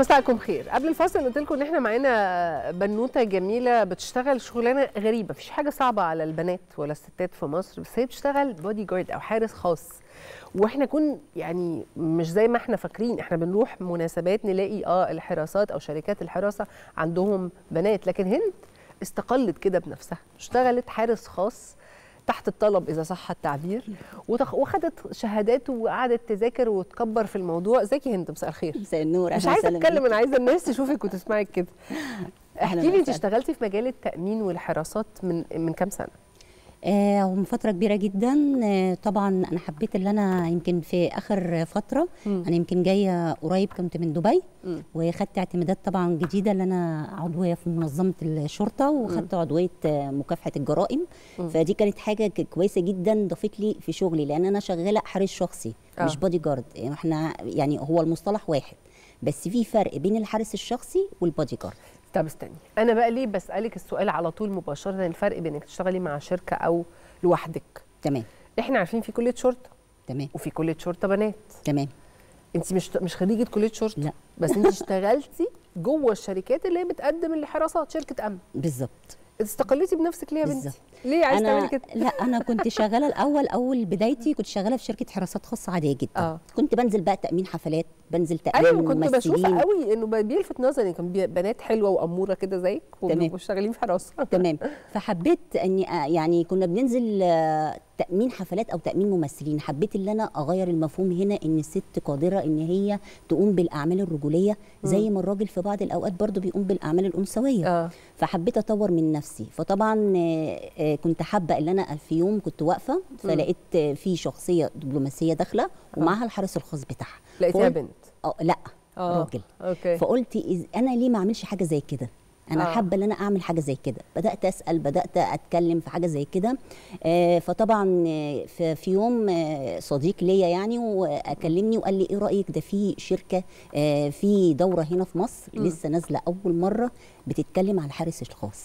مساءكم خير. قبل الفاصل قلت لكم ان احنا معانا بنوته جميله بتشتغل شغلانه غريبه، مفيش حاجه صعبه على البنات ولا الستات في مصر، بس هي بتشتغل بودي جارد او حارس خاص. واحنا يعني مش زي ما احنا فاكرين، احنا بنروح مناسبات نلاقي الحراسات او شركات الحراسه عندهم بنات، لكن هند استقلت كده بنفسها، اشتغلت حارس خاص تحت الطلب إذا صح التعبير، وخدت شهادات وقعدت تذاكر وتكبر في الموضوع. ازيك يا هند؟ مساء الخير. مساء النور. مش عايزه اتكلم، انا عايزه الناس تشوفك وتسمعك كده. احكي لي، انت اشتغلتي في مجال التأمين والحراسات من كام سنه؟ من فتره كبيره جدا. طبعا انا حبيت اللي انا يمكن في اخر فتره، انا يمكن جايه قريب، كنت من دبي وخدت اعتمادات طبعا جديده، اللي انا عضويه في منظمه الشرطه وخدت عضويه مكافحه الجرائم. فدي كانت حاجه كويسه جدا، ضافت لي في شغلي، لان انا شغاله حارس شخصي مش بادي جارد. احنا يعني هو المصطلح واحد، بس في فرق بين الحارس الشخصي والبادي جارد. طب استني، انا بقى ليه بسالك السؤال على طول مباشره، الفرق بين انك تشتغلي مع شركه او لوحدك؟ تمام. احنا عارفين في كليه شرطه، تمام، وفي كليه شرطه بنات، تمام. انت مش خريجه كليه شرطه، لا، بس انت اشتغلتي جوه الشركات اللي هي بتقدم الحراسات، شركه امن. بالظبط. استقلتي بنفسك ليه يا بنتي؟ ليه عايزه تعملي كده؟ لا، انا كنت شغاله الاول، اول بدايتي كنت شغاله في شركه حراسات خاصه عاديه جدا. كنت بنزل بقى تامين حفلات، بنزل تامين ممثلين. ايوه، كنت بشوف قوي انه بيلفت نظري، كان بنات حلوه واموره كده زيك وبيبقوا شغالين في حراسه. تمام. فحبيت اني يعني كنا بننزل تامين حفلات او تامين ممثلين. حبيت ان انا اغير المفهوم هنا، ان الست قادره ان هي تقوم بالاعمال الرجوليه زي ما الراجل في بعض الاوقات برضو بيقوم بالاعمال الانثويه. فحبيت اطور من نفسي. فطبعا كنت حابه ان انا في يوم كنت واقفه، فلقيت في شخصيه دبلوماسيه داخله ومعاها الحارس الخاص بتاعها. لقيتها بنت؟ لا، راجل. أوكي. فقلت انا ليه ما اعملش حاجه زي كده؟ أنا حابة إن أنا أعمل حاجة زي كده. بدأت أسأل، بدأت أتكلم في حاجة زي كده. فطبعا في يوم صديق ليا يعني وأكلمني وقال لي إيه رأيك، ده في شركة في دورة هنا في مصر لسه نازلة أول مرة بتتكلم على الحارس الخاص،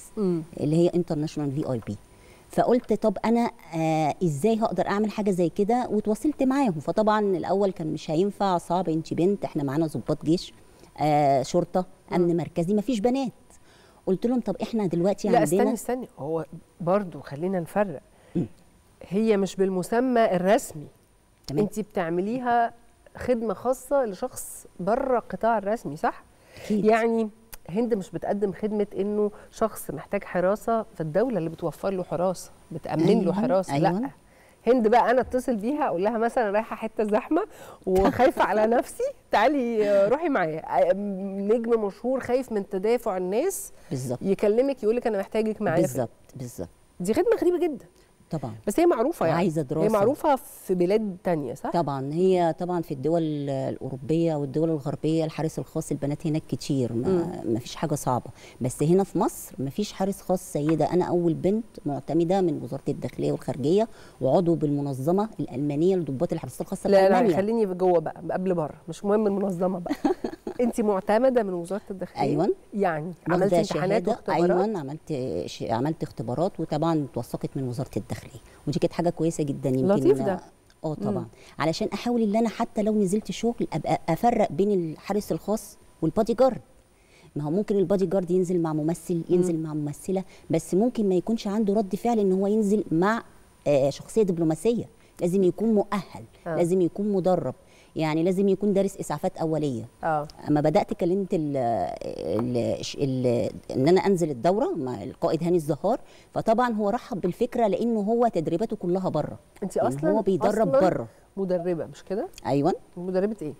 اللي هي انترناشونال VIP. فقلت طب انا ازاي هقدر اعمل حاجه زي كده، وتواصلت معاهم. فطبعا الاول كان مش هينفع، صعب، انت بنت، احنا معانا ضباط جيش، شرطه، امن مركزي، مفيش بنات. قلت لهم طب احنا دلوقتي عندنا، لا استني، هو برضو خلينا نفرق، هي مش بالمسمى الرسمي. تمام. انت بتعمليها خدمه خاصه لشخص بره القطاع الرسمي، صح؟ أكيد. يعني هند مش بتقدم خدمه انه شخص محتاج حراسه في الدوله اللي بتوفر له حراسه، بتامن له حراسه. لا، هند بقى انا اتصل بيها اقول لها مثلا رايحه حته زحمه وخايفه على نفسي، تعالي روحي معايا. نجم مشهور خايف من تدافع الناس، بالظبط، يكلمك يقول لك انا محتاجك معايا. بالظبط، بالظبط. دي خدمه غريبه جدا طبعا، بس هي معروفه يعني، عايزه دراسه، هي معروفه في بلاد تانية، صح؟ طبعا، هي طبعا في الدول الاوروبيه والدول الغربيه الحارس الخاص البنات هناك كتير، ما فيش حاجه صعبه. بس هنا في مصر ما فيش حارس خاص سيده. انا اول بنت معتمده من وزاره الداخليه والخارجيه، وعضو بالمنظمه الالمانيه لضباط الحراسات الخاصه الالمانيه. لا، خليني جوه بقى قبل بره، مش مهم المنظمه بقى. انت معتمده من وزاره الداخليه؟ ايوه. يعني عملت امتحانات واختبارات؟ ايوه، عملت اختبارات، وطبعا اتوثقت من وزاره الداخليه، ودي كانت حاجه كويسه جدا. يمكن لطيف ده. طبعا علشان احاول ان انا حتى لو نزلت شغل ابقى افرق بين الحارس الخاص والبادي جارد. ما هو ممكن البادي جارد ينزل مع ممثل، ينزل مع ممثله، بس ممكن ما يكونش عنده رد فعل ان هو ينزل مع شخصيه دبلوماسيه. لازم يكون مؤهل، لازم يكون مدرب، يعني لازم يكون دارس اسعافات اوليه. اما بدات كلمت ان انا انزل الدوره مع القائد هاني الزهار، فطبعا هو رحب بالفكره، لانه هو تدريباته كلها بره. انت اصلا يعني هو بيدرب بره، مدربه مش كده؟ ايوه. مدربه ايه؟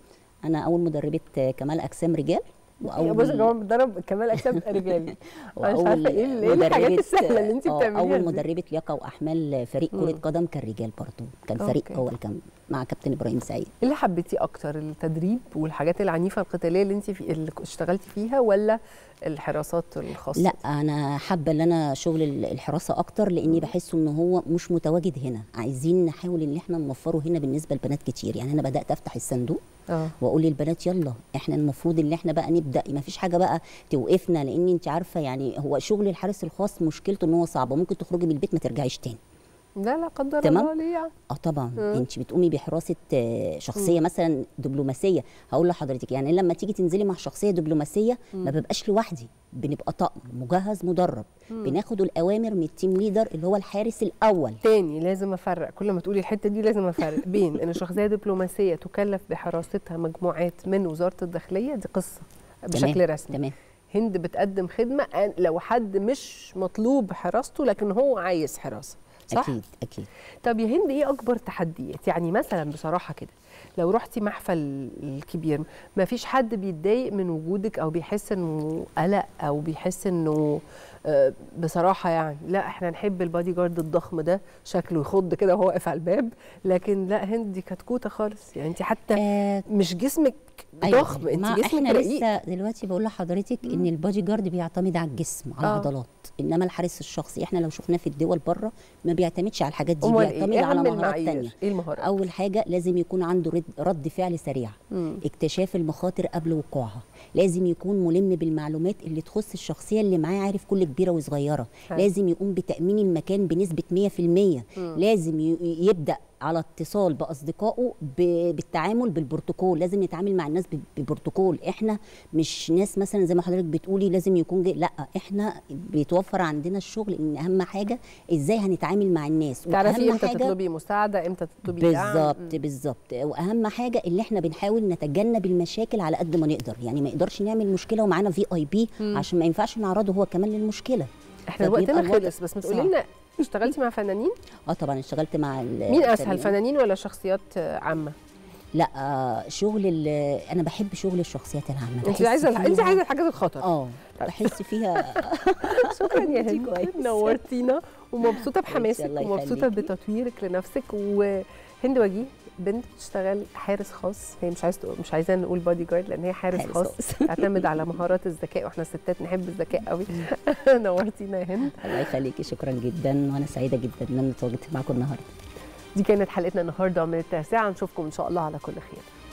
انا اول مدربه كمال اجسام رجال، واول بص يا جماعه بتدرب كمال اجسام رجال. انا مش عارفه ايه الحاجات السهله اللي انت بتعمليها. اول مدربه لياقه واحمال فريق كره قدم كان رجال برضه، كان فريق اول، كان مع كابتن ابراهيم سعيد. اللي حبيتي اكتر، التدريب والحاجات العنيفه القتاليه اللي انت اللي اشتغلتي فيها، ولا الحراسات الخاصه؟ لا، انا حابه ان انا شغل الحراسه اكتر، لاني بحسه ان هو مش متواجد هنا. عايزين نحاول ان احنا نوفره هنا بالنسبه لبنات كتير. يعني انا بدات افتح الصندوق واقول للبنات يلا احنا المفروض ان احنا بقى نبدا، ما فيش حاجه بقى توقفنا، لان انت عارفه يعني هو شغل الحارس الخاص مشكلته ان هو صعب، ممكن تخرجي من البيت ما ترجعيش تاني. لا لا قدر الله ليه يعني. طبعا انت بتقومي بحراسه شخصيه مثلا دبلوماسيه. هقول لحضرتك يعني لما تيجي تنزلي مع شخصيه دبلوماسيه ما ببقاش لوحدي، بنبقى طقم مجهز مدرب، بناخد الاوامر من التيم ليدر اللي هو الحارس الاول. تاني لازم افرق، كل ما تقولي الحته دي لازم افرق بين ان شخصيه دبلوماسيه تكلف بحراستها مجموعات من وزاره الداخليه، دي قصه بشكل تمام. رسمي تمام. هند بتقدم خدمه لو حد مش مطلوب حراسته لكن هو عايز حراسه، صح؟ اكيد اكيد. طب يا هند ايه اكبر تحديات؟ يعني مثلا بصراحه كده لو رحتي محفل الكبير ما فيش حد بيتضايق من وجودك او بيحس انه قلق او بيحس انه بصراحه يعني لا احنا نحب البادي جارد الضخم ده شكله يخض كده وهو واقف على الباب، لكن لا هند دي كتكوته خالص، يعني انت حتى مش جسمك ضخم، انت جسمك احنا رقيق. لسه دلوقتي بقول لحضرتك ان البادي جارد بيعتمد على الجسم على العضلات، انما الحارس الشخصي احنا لو شفناه في الدول بره ما بيعتمدش على الحاجات دي، بيعتمد على مهارات ثانيه. ايه المهارات؟ اول حاجه لازم يكون عنده رد فعل سريع، اكتشاف المخاطر قبل وقوعها، لازم يكون ملم بالمعلومات اللي تخص الشخصيه اللي معاه، عارف كل كبيره وصغيره، لازم يقوم بتامين المكان بنسبه 100%، لازم يبدا على اتصال باصدقائه بالتعامل بالبروتوكول، لازم نتعامل مع الناس ببروتوكول، احنا مش ناس مثلا زي ما حضرتك بتقولي لازم يكون لا احنا بيتوفر عندنا الشغل ان اهم حاجه ازاي هنتعامل مع الناس، تعرفي امتى تطلبي مساعده امتى تطلبي بالظبط بالظبط، واهم حاجه اللي احنا بنحاول نتجنب المشاكل على قد ما نقدر، يعني ما نقدرش نعمل مشكله ومعانا VIP عشان ما ينفعش نعرضه هو كمان للمشكله. احنا وقتنا خلص، بس ما تقولي لنا اشتغلتي مع فنانين؟ طبعا اشتغلت مع مين اسهل، فنانين ولا شخصيات عامه؟ لا شغل انا بحب شغل الشخصيات العامه. انت عايزه الحاجات الخطر. بحس فيها شكرا يا هند، نورتينا ومبسوطه بحماسك ومبسوطه بتطويرك لنفسك. وهند وجيه بنت بتشتغل حارس خاص، هي مش عايزه نقول بادي جارد لان هي حارس خاص تعتمد على مهارات الذكاء، واحنا الستات نحب الذكاء قوي. نورتينا يا هند. الله يخليكي، شكرا جدا وانا سعيده جدا ان انا اتواجدت معاكم النهارده. دي كانت حلقتنا النهارده من التاسعة، نشوفكم ان شاء الله على كل خير.